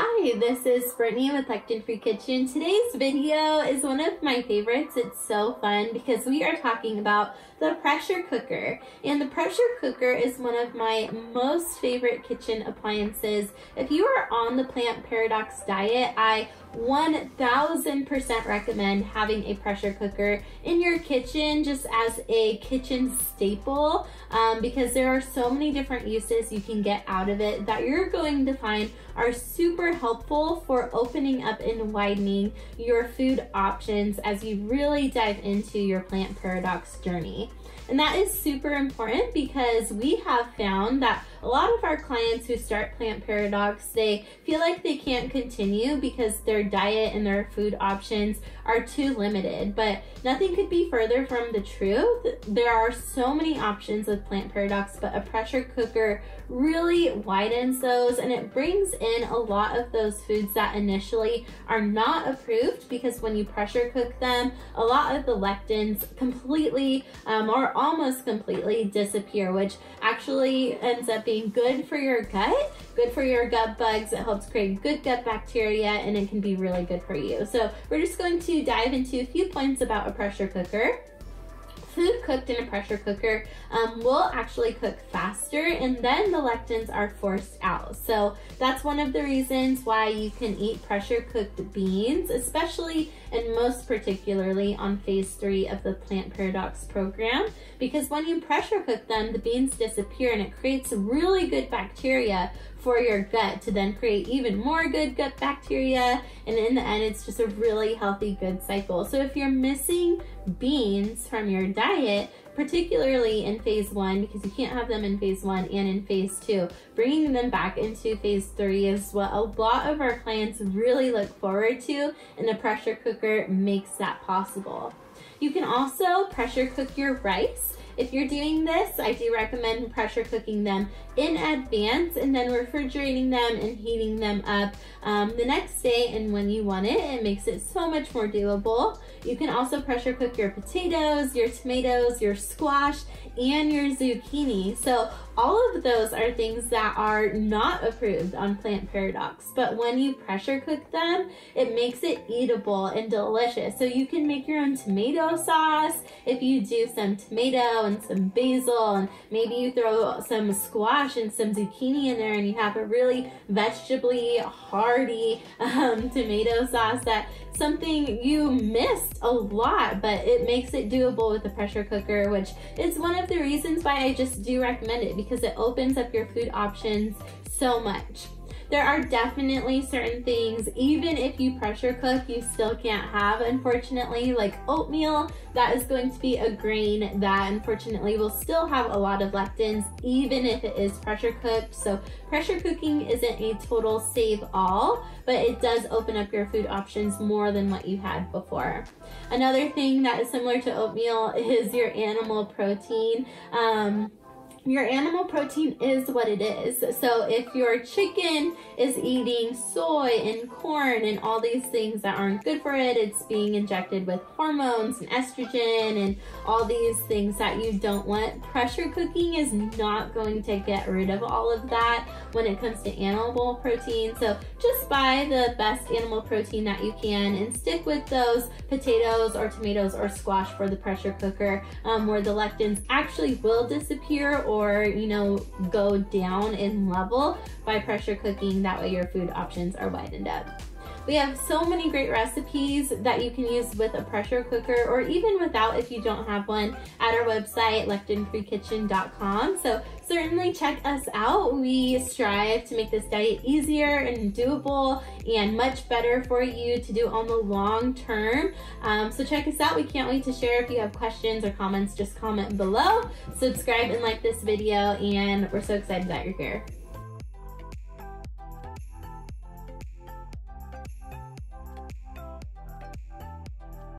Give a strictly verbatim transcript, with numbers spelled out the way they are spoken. Hi, this is Brittany with Lectin-Free Kitchen. Today's video is one of my favorites. It's so fun because we are talking about the pressure cooker. And the pressure cooker is one of my most favorite kitchen appliances. If you are on the Plant Paradox diet, I one thousand percent recommend having a pressure cooker in your kitchen just as a kitchen staple um, because there are so many different uses you can get out of it that you're going to find are super helpful for opening up and widening your food options as you really dive into your Plant Paradox journey. And that is super important because we have found that a lot of our clients who start Plant Paradox, they feel like they can't continue because their diet and their food options are too limited, but nothing could be further from the truth. There are so many options with Plant Paradox, but a pressure cooker really widens those and it brings in a lot of those foods that initially are not approved, because when you pressure cook them, a lot of the lectins completely um, or almost completely disappear, which actually ends up being good for your gut, good for your gut bugs. It helps create good gut bacteria and it can be really good for you. So we're just going to dive into a few points about a pressure cooker. Food cooked in a pressure cooker um, will actually cook faster, and then the lectins are forced out. So that's one of the reasons why you can eat pressure cooked beans, especially and most particularly on phase three of the Plant Paradox program, because when you pressure cook them, the beans disappear and it creates really good bacteria for your gut to then create even more good gut bacteria. And in the end, it's just a really healthy, good cycle. So if you're missing beans from your diet, particularly in phase one, because you can't have them in phase one and in phase two, bringing them back into phase three is what a lot of our clients really look forward to, and the pressure cooker makes that possible. You can also pressure cook your rice. If you're doing this, I do recommend pressure cooking them in advance and then refrigerating them and heating them up um, the next day and when you want it. It makes it so much more doable. You can also pressure cook your potatoes, your tomatoes, your squash, and your zucchini. So all of those are things that are not approved on Plant Paradox, but when you pressure cook them, it makes it eatable and delicious. So you can make your own tomato sauce if you do some tomato and some basil, and maybe you throw some squash and some zucchini in there, and you have a really vegetably hearty um, tomato sauce. That's something you missed a lot, but it makes it doable with the pressure cooker, which is one of the reasons why I just do recommend it, because it opens up your food options so much. There are definitely certain things, even if you pressure cook, you still can't have, unfortunately, like oatmeal. That is going to be a grain that unfortunately will still have a lot of lectins, even if it is pressure cooked. So pressure cooking isn't a total save all, but it does open up your food options more than what you had before. Another thing that is similar to oatmeal is your animal protein. Um, Your animal protein is what it is. So if your chicken is eating soy and corn and all these things that aren't good for it, it's being injected with hormones and estrogen and all these things that you don't want. Pressure cooking is not going to get rid of all of that when it comes to animal protein. So just buy the best animal protein that you can and stick with those potatoes or tomatoes or squash for the pressure cooker, um, where the lectins actually will disappear or or, you know, go down in level by pressure cooking. That way your food options are widened up. We have so many great recipes that you can use with a pressure cooker, or even without if you don't have one, at our website, lectin free kitchen dot com. So certainly check us out. We strive to make this diet easier and doable and much better for you to do on the long term. Um, so check us out. We can't wait to share. If you have questions or comments, just comment below. Subscribe and like this video, and we're so excited that you're here.